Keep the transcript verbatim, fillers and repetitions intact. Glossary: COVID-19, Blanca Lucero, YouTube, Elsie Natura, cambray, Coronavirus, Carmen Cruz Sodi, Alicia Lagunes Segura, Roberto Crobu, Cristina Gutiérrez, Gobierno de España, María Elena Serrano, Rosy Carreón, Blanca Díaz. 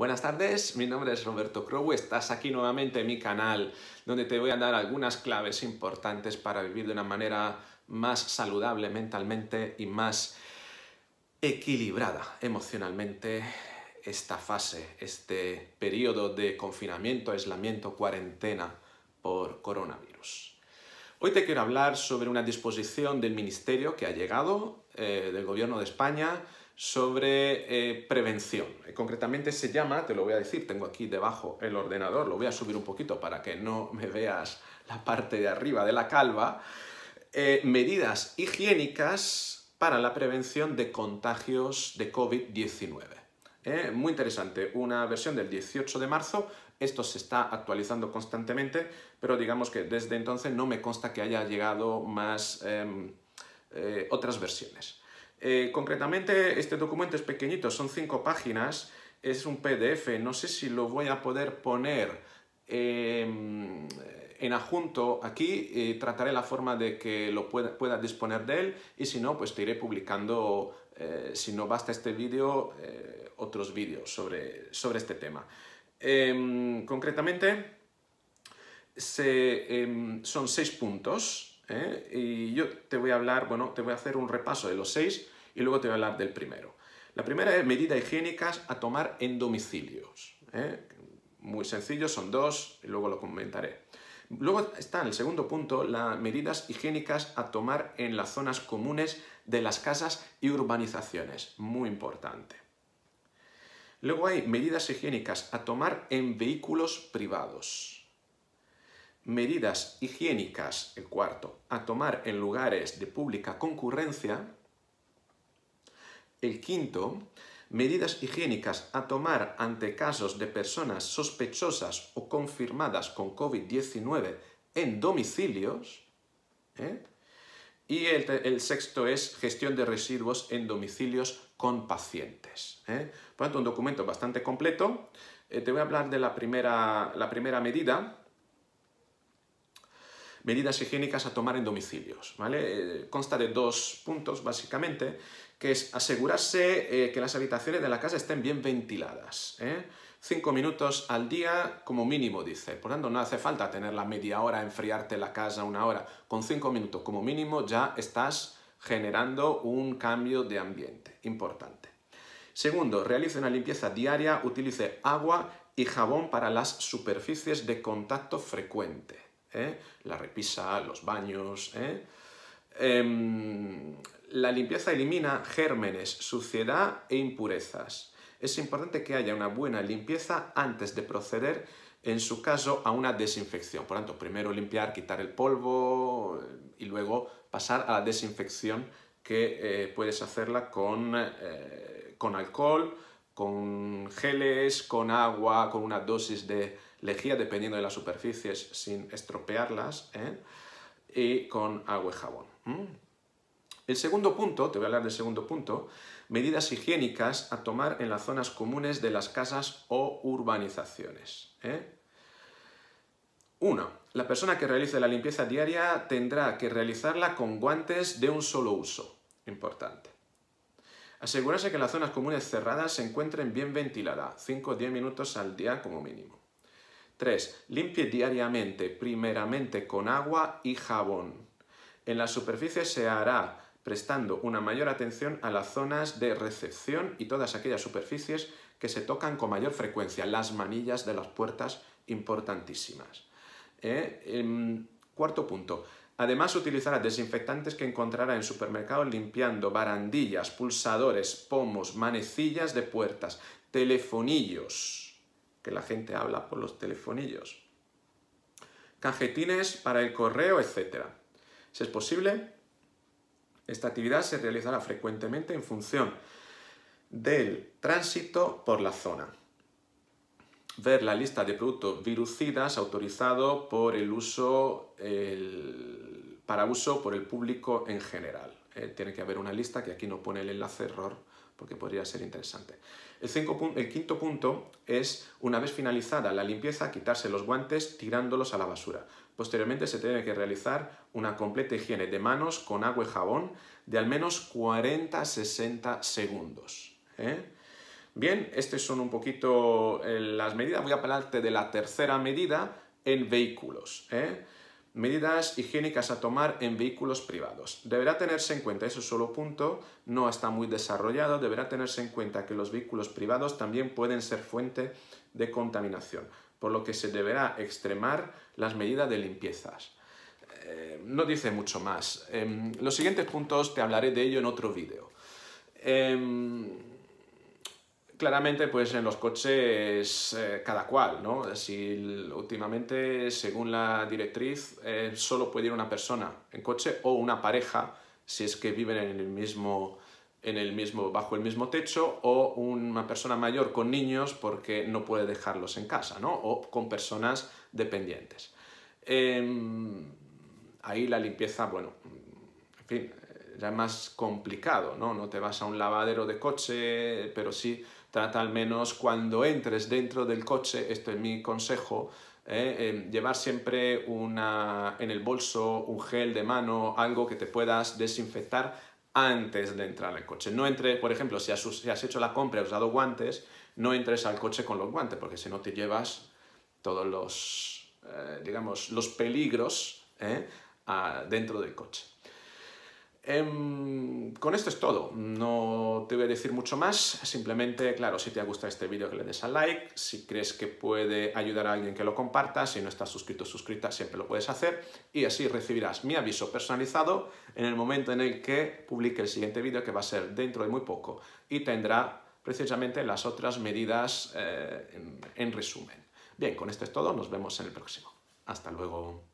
Buenas tardes, mi nombre es Roberto Crobu, estás aquí nuevamente en mi canal donde te voy a dar algunas claves importantes para vivir de una manera más saludable mentalmente y más equilibrada emocionalmente esta fase, este periodo de confinamiento, aislamiento, cuarentena por coronavirus. Hoy te quiero hablar sobre una disposición del Ministerio que ha llegado, eh, del Gobierno de España, sobre eh, prevención. Concretamente se llama, te lo voy a decir, tengo aquí debajo el ordenador, lo voy a subir un poquito para que no me veas la parte de arriba de la calva, eh, medidas higiénicas para la prevención de contagios de COVID diecinueve. Eh, muy interesante, una versión del dieciocho de marzo, esto se está actualizando constantemente, pero digamos que desde entonces no me consta que haya llegado más eh, eh, otras versiones. Eh, concretamente, este documento es pequeñito, son cinco páginas, es un P D F, no sé si lo voy a poder poner eh, en adjunto aquí, eh, trataré la forma de que lo pueda, pueda disponer de él y si no, pues te iré publicando, eh, si no basta este vídeo, eh, otros vídeos sobre, sobre este tema. Eh, concretamente, se, eh, son seis puntos. ¿Eh? Y yo te voy a hablar, bueno, te voy a hacer un repaso de los seis y luego te voy a hablar del primero. La primera es medidas higiénicas a tomar en domicilios. ¿Eh? Muy sencillo, son dos y luego lo comentaré. Luego está en el segundo punto, las medidas higiénicas a tomar en las zonas comunes de las casas y urbanizaciones. Muy importante. Luego hay medidas higiénicas a tomar en vehículos privados. Medidas higiénicas, el cuarto, a tomar en lugares de pública concurrencia. El quinto, medidas higiénicas a tomar ante casos de personas sospechosas o confirmadas con COVID diecinueve en domicilios. ¿Eh? Y el, el sexto es gestión de residuos en domicilios con pacientes. ¿Eh? Por lo tanto, un documento bastante completo. Eh, te voy a hablar de la primera, la primera medida. Medidas higiénicas a tomar en domicilios, ¿vale? Eh, consta de dos puntos, básicamente, que es asegurarse eh, que las habitaciones de la casa estén bien ventiladas, ¿eh? Cinco minutos al día como mínimo, dice. Por tanto, no hace falta tener la media hora, enfriarte la casa una hora. Con cinco minutos como mínimo ya estás generando un cambio de ambiente importante. Segundo, realice una limpieza diaria, utilice agua y jabón para las superficies de contacto frecuente. ¿Eh? La repisa, los baños. ¿eh? Eh, la limpieza elimina gérmenes, suciedad e impurezas. Es importante que haya una buena limpieza antes de proceder, en su caso, a una desinfección. Por tanto, primero limpiar, quitar el polvo y luego pasar a la desinfección que eh, puedes hacerla con, eh, con alcohol, con geles, con agua, con una dosis de lejía, dependiendo de las superficies, sin estropearlas, ¿eh? Y con agua y jabón. ¿Mm? El segundo punto, te voy a hablar del segundo punto, medidas higiénicas a tomar en las zonas comunes de las casas o urbanizaciones. ¿eh? Uno, la persona que realice la limpieza diaria tendrá que realizarla con guantes de un solo uso. Importante. Asegurarse que las zonas comunes cerradas se encuentren bien ventiladas, cinco o diez minutos al día como mínimo. tres. Limpie diariamente, primeramente con agua y jabón. En la superficie se hará prestando una mayor atención a las zonas de recepción y todas aquellas superficies que se tocan con mayor frecuencia, las manillas de las puertas importantísimas. ¿Eh? En cuarto punto. Además, utilizará desinfectantes que encontrará en supermercados limpiando barandillas, pulsadores, pomos, manecillas de puertas, telefonillos, que la gente habla por los telefonillos, cajetines para el correo, etcétera. Si es posible, esta actividad se realizará frecuentemente en función del tránsito por la zona. Ver la lista de productos virucidas autorizado por el uso, el, para uso por el público en general. Eh, tiene que haber una lista, que aquí no pone el enlace, error, porque podría ser interesante. El, cinco, el quinto punto es, una vez finalizada la limpieza, quitarse los guantes tirándolos a la basura. Posteriormente se tiene que realizar una completa higiene de manos con agua y jabón de al menos cuarenta a sesenta segundos. ¿eh? Bien, estas son un poquito las medidas. Voy a hablarte de la tercera medida en vehículos, ¿eh? Medidas higiénicas a tomar en vehículos privados. Deberá tenerse en cuenta, eso solo punto, no está muy desarrollado, deberá tenerse en cuenta que los vehículos privados también pueden ser fuente de contaminación, por lo que se deberá extremar las medidas de limpiezas. Eh, no dice mucho más. Eh, los siguientes puntos te hablaré de ello en otro vídeo. Eh, Claramente, pues en los coches eh, cada cual, ¿no? Si últimamente, según la directriz, eh, solo puede ir una persona en coche o una pareja, si es que viven en el mismo, en el mismo, bajo el mismo techo, o una persona mayor con niños porque no puede dejarlos en casa, ¿no? O con personas dependientes. Eh, ahí la limpieza, bueno, en fin, ya es más complicado, ¿no? No te vas a un lavadero de coche, pero sí... Trata al menos cuando entres dentro del coche, esto es mi consejo, eh, eh, llevar siempre una, en el bolso un gel de mano, algo que te puedas desinfectar antes de entrar al coche. No entre, por ejemplo, si has, si has hecho la compra y has usado guantes, no entres al coche con los guantes, porque si no te llevas todos los, eh, digamos, los peligros eh, a, dentro del coche. Eh, con esto es todo, no te voy a decir mucho más, simplemente, claro, si te ha gustado este vídeo que le des al like, si crees que puede ayudar a alguien que lo comparta, si no estás suscrito o suscrita siempre lo puedes hacer y así recibirás mi aviso personalizado en el momento en el que publique el siguiente vídeo, que va a ser dentro de muy poco y tendrá precisamente las otras medidas eh, en, en resumen. Bien, con esto es todo, nos vemos en el próximo. Hasta luego.